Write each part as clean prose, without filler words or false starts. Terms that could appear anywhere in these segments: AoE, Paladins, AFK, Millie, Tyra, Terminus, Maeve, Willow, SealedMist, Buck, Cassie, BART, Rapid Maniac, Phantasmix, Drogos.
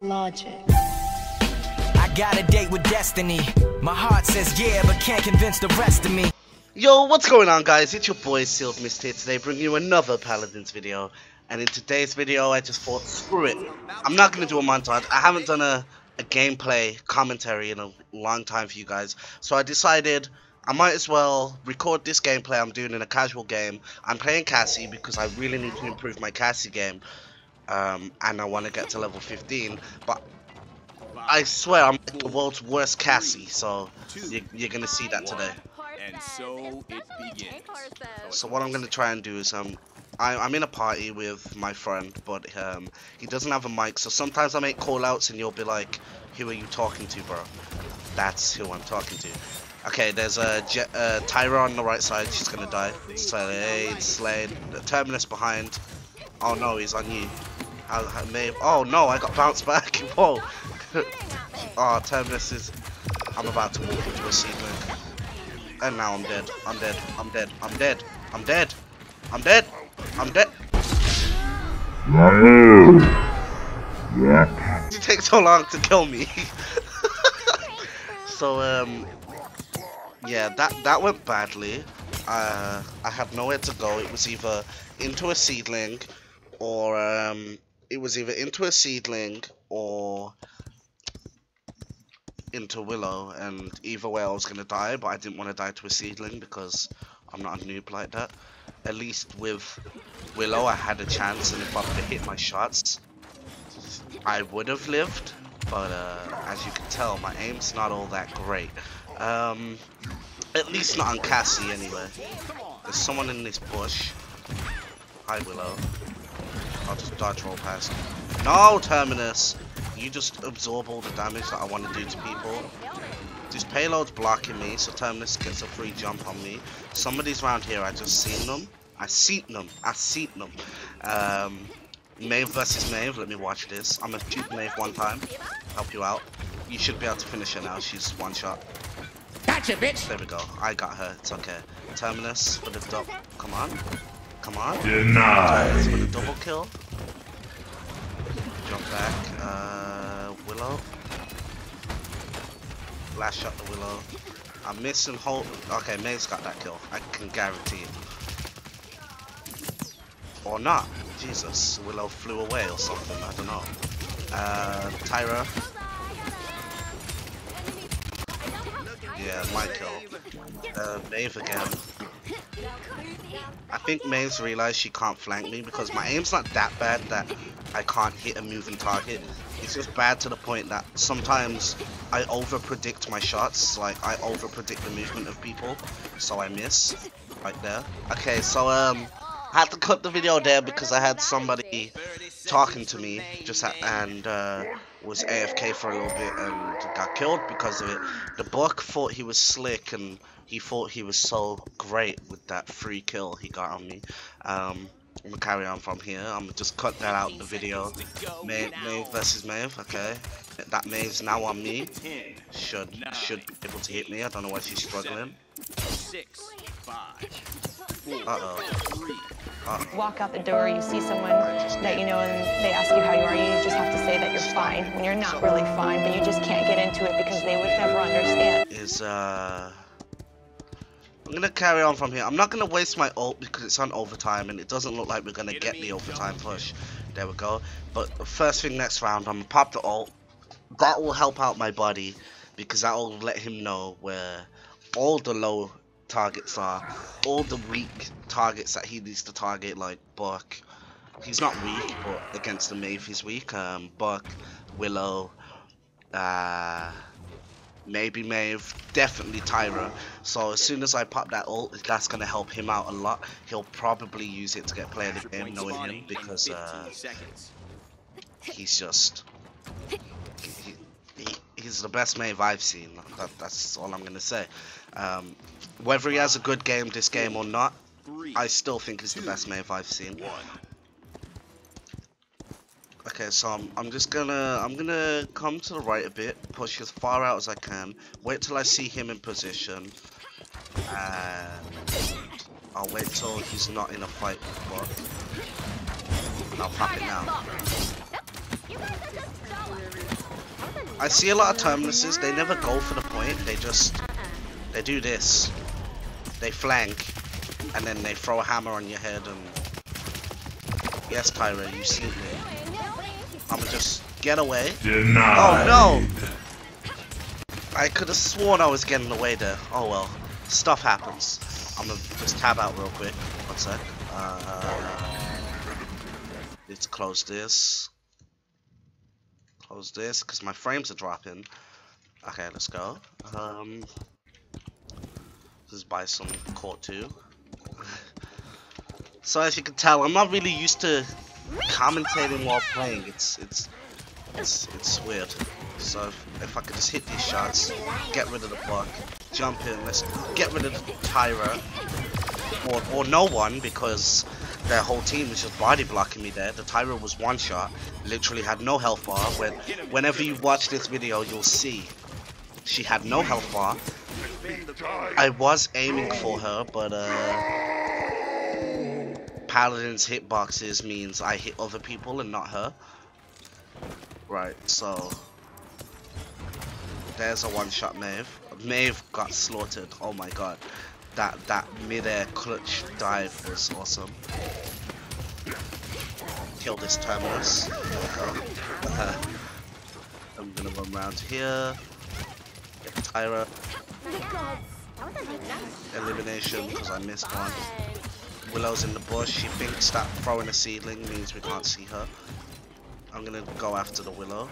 Logic. I got a date with destiny. My heart says yeah, but can't convince the rest of me. Yo, what's going on, guys? It's your boy SealedMist here today, bringing you another Paladins video. And in today's video, I just thought, screw it. I'm not going to do a montage. I haven't done a gameplay commentary in a long time for you guys. So I decided I might as well record this gameplay I'm doing in a casual game. I'm playing Cassie because I really need to improve my Cassie game. And I want to get to level 15. But I swear, I'm the world's worst Cassie. So you're going to see that today. And so it begins. So what I'm going to try and do is I'm in a party with my friend, but he doesn't have a mic, so sometimes I make call-outs and you'll be like, who are you talking to, bro? That's who I'm talking to. Okay, there's Tyra on the right side. She's going to die. Slade. The Terminus behind. Oh no, he's on you. Maeve. Oh no, I got bounced back. Whoa. Oh, Terminus is... I'm about to walk into a ceiling. And now I'm dead. I'm dead. I'm dead. I'm dead. I'm dead. I'm dead. I'm dead. Yeah. You take so long to kill me. So yeah, that went badly. I had nowhere to go. It was either into a seedling, or into Willow, and either way I was gonna die, but I didn't want to die to a seedling because I'm not a noob like that. At least with Willow I had a chance, and if I would have hit my shots I would have lived, but as you can tell my aim's not all that great. At least not on Cassie anyway. There's someone in this bush. Hi Willow. I'll just dodge roll past. No Terminus! You just absorb all the damage that I want to do to people. This payload's blocking me, so Terminus gets a free jump on me. Somebody's around here, I just seen them. I seen them. Maeve versus Maeve, let me watch this. I'm gonna shoot Maeve one time, help you out. You should be able to finish her now, she's one shot. Gotcha, bitch! There we go, I got her, it's okay. Terminus for the double, come on. Come on. Terminus for the double kill. Jump back, Willow. Last shot to Willow. I'm missing hold. Okay, Maeve's got that kill. I can guarantee it. Or not. Jesus, Willow flew away or something. I don't know. Tyra. Yeah, my kill. Maeve again. I think Maeve's realised she can't flank me because my aim's not that bad that I can't hit a moving target. It's just bad to the point that sometimes I over-predict my shots, like I over-predict the movement of people, so I miss, right there. Okay, so I had to cut the video there because I had somebody talking to me just was AFK for a little bit and got killed because of it. The Buck thought he was slick and he thought he was so great with that free kill he got on me. I'm gonna carry on from here. I'm gonna just cut that out the video. Maeve versus Maeve, okay. That Maeve's now on me. Should be able to hit me. I don't know why she's struggling. Uh-oh. Walk out the door, you see someone that you know and they ask you how you are, you just have to say that you're fine when you're not really fine, but you just can't get into it because they would never understand. I'm gonna carry on from here. I'm not gonna waste my ult because it's on overtime and it doesn't look like we're gonna get the overtime push. There we go. But first thing next round, I'm gonna pop the ult. That will help out my buddy because that will let him know where all the low targets are, all the weak targets that he needs to target, like Buck. He's not weak, but against the Maeve he's weak. Buck, Willow, maybe Maeve, definitely Tyra. So as soon as I pop that ult, that's going to help him out a lot. He'll probably use it to get player of the game, knowing him, because he's just... He's the best Maeve I've seen. That's all I'm going to say. Whether he has a good game this game or not, I still think he's the best Maeve I've seen. Okay, so I'm gonna come to the right a bit, push as far out as I can, wait till I see him in position, and I'll wait till he's not in a fight with Buck. And I'll pop it now. I see a lot of Terminuses, they never go for the point, they just, they do this. They flank, and then they throw a hammer on your head and... Yes, Tyra, you see me. I'ma just get away. Denied. Oh no! I could have sworn I was getting away there. Oh well. Stuff happens. I'ma just tab out real quick. One sec. Let's close this. Close this, because my frames are dropping. Okay, let's go. Let's buy some Core 2. So as you can tell, I'm not really used to commentating while playing. It's weird. So if I could just hit these shots, get rid of the block, jump in, let's get rid of the Tyra, or no one, because their whole team was just body blocking me there. The Tyra was one shot, literally had no health bar. Whenever you watch this video, you'll see she had no health bar. I was aiming for her, but Paladins hitboxes means I hit other people and not her. Right, so there's a one-shot Maeve. Maeve got slaughtered. Oh my god, that mid-air clutch dive was awesome. Kill this Terminus. I'm gonna run around here. Get Tyra. Elimination because I missed one. Willow's in the bush. She thinks that throwing a seedling means we can't see her. I'm gonna go after the Willow.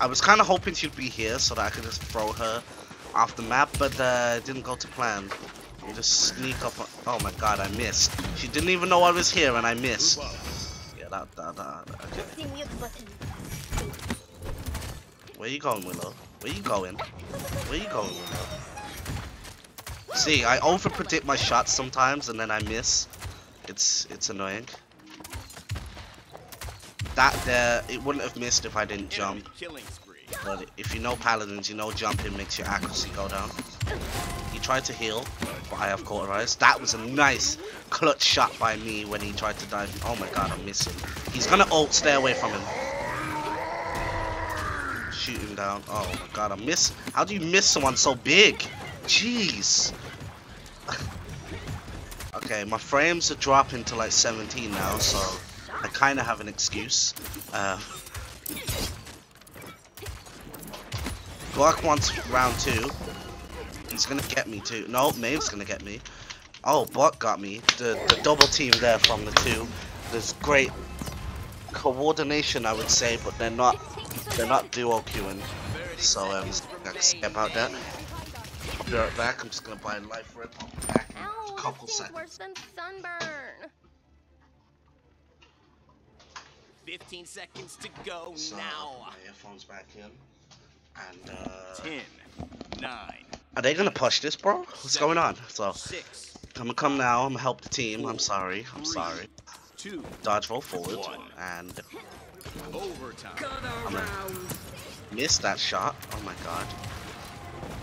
I was kind of hoping she'd be here so that I could just throw her off the map, but it didn't go to plan. You just sneak up on... Oh my god, I missed. She didn't even know I was here and I missed. Yeah, okay. Where you going, Willow? Where you going? Where you going, Willow? See, I overpredict my shots sometimes and then I miss. It's annoying. That there, it wouldn't have missed if I didn't jump. But if you know Paladins, you know jumping makes your accuracy go down. He tried to heal, but I have cauterized. That was a nice clutch shot by me when he tried to dive. Oh my god, I'm missing. He's gonna ult, stay away from him. Shoot him down. Oh my god, I miss. How do you miss someone so big? Jeez. Okay, my frames are dropping to like 17 now, so I kind of have an excuse. Buck wants round 2. He's gonna get me too. No, Maeve's gonna get me. Oh, Buck got me. The double team there from the 2. There's great coordination, I would say, but they're not duo queuing. So I can say about that. I'll be right back. I'm just gonna buy a life rip back in a couple seconds. Worse than sunburn. 15 seconds to go so, now. My earphones back in. And 10, 9. Are they gonna push this, bro? What's going on? So 6. I'm gonna come now. I'm gonna help the team. 4, I'm sorry. I'm 3, sorry. 2. Dodge roll forward 1. And overtime. I'm gonna miss that shot. Oh my god.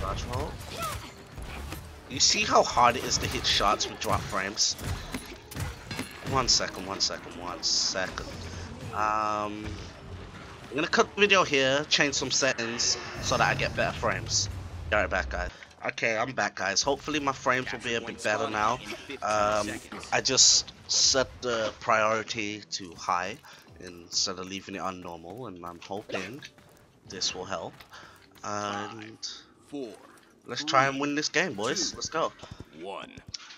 Dodge roll. You see how hard it is to hit shots with drop frames? One second. I'm gonna cut the video here, change some settings so that I get better frames. Be right back, guys. Okay, I'm back, guys. Hopefully my frames will be a bit better now. I just set the priority to high instead of leaving it on normal, and I'm hoping this will help. And let's try and win this game, boys. Let's go. 1.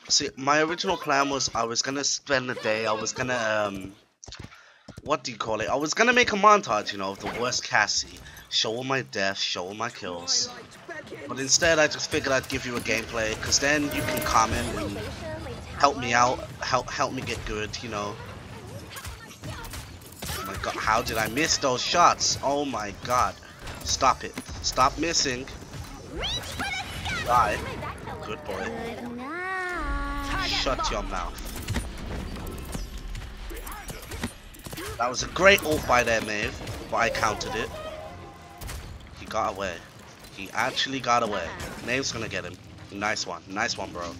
See, my original plan was I was gonna spend the day. I was gonna what do you call it? I was gonna make a montage, you know, of the worst Cassie. Show all my deaths, show all my kills. But instead, I just figured I'd give you a gameplay, because then you can comment and help me out, help me get good, you know. Oh my god, how did I miss those shots? Oh my god. Stop it. Stop missing. Die. Good boy. Shut your mouth. That was a great ult by their Maeve, but I countered it. He got away. He actually got away. Maeve's gonna get him. Nice one. Nice one, bro.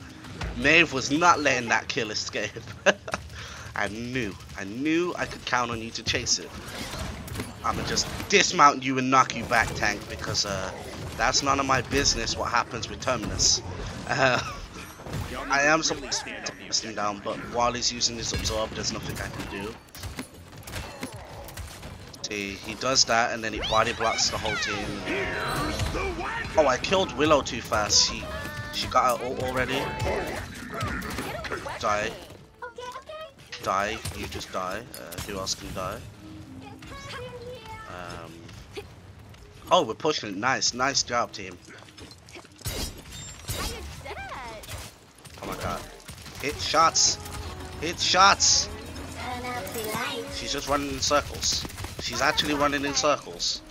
Maeve was not letting that kill escape. I knew I could count on you to chase it. I'ma just dismount you and knock you back, tank, because that's none of my business what happens with Terminus. I am something to piss him down, but while he's using his absorb, there's nothing I can do. See, he does that and then he body blocks the whole team. Oh, I killed Willow too fast. She got her ult already. Die. Die. You just die. Who else can die? Oh, we're pushing it. Nice. Nice job, team. Oh my god. Hit shots. Hit shots. She's just running in circles. She's actually running in circles.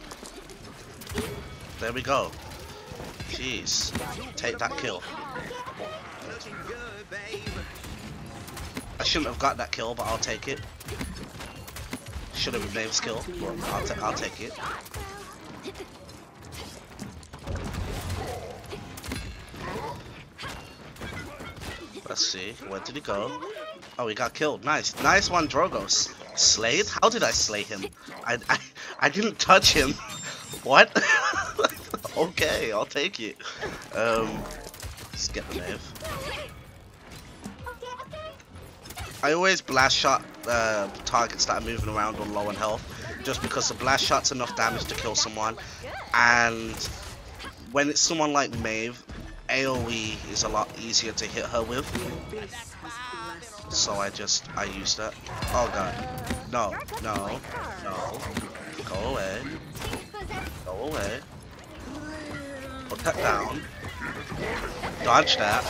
There we go. Jeez. Take that kill. I shouldn't have got that kill, but I'll take it. Should have been Maeve's kill, but I'll take it. Let's see, where did he go? Oh, he got killed. Nice. Nice one, Drogos. Slayed? How did I slay him? I didn't touch him. What? Okay, I'll take it. Let's get the Maeve. I always blast shot targets that are moving around or low on health, just because the blast shot's enough damage to kill someone, and when it's someone like Maeve, AoE is a lot easier to hit her with, so I use that. Oh god, no, no, no, go away, go away, put that down, dodge that.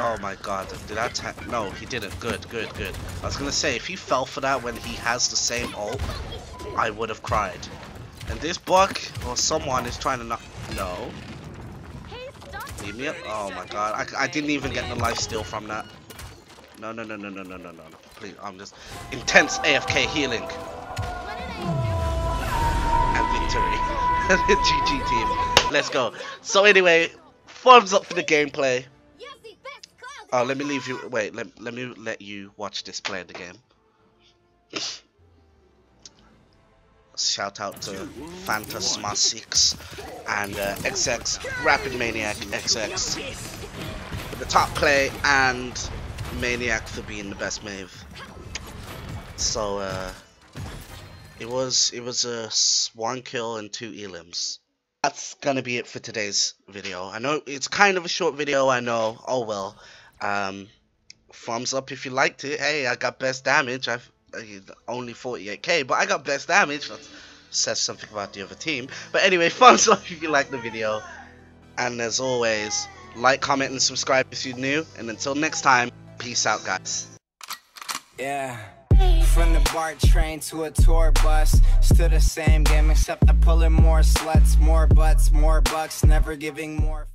Oh my god, did I attack? No, he didn't. Good, good, good. I was gonna say, if he fell for that when he has the same ult, I would have cried. And this Buck, or someone, is trying to knock. No. Leave me up. Oh my god, I didn't even get the life steal from that. No, no, no, no, no, no, no, no. Please, I'm just. Intense AFK healing. And victory. GG team. Let's go. So, anyway, thumbs up for the gameplay. Oh, let me leave you. Wait, let me let you watch this play of the game. Shout out to Phantasmix and XX, Rapid Maniac XX for the top play, and Maniac for being the best Maeve. So it was a 1 kill and 2 elims. That's gonna be it for today's video. I know it's kind of a short video. I know. Oh well. Thumbs up if you liked it. Hey, I got best damage. I've only 48k, but I got best damage. That says something about the other team. But anyway, thumbs up if you liked the video, and as always, like, comment and subscribe if you're new, and until next time, peace out, guys. Yeah. From the BART train to a tour bus, still the same game except I'm pulling more sluts, more butts, more bucks, never giving more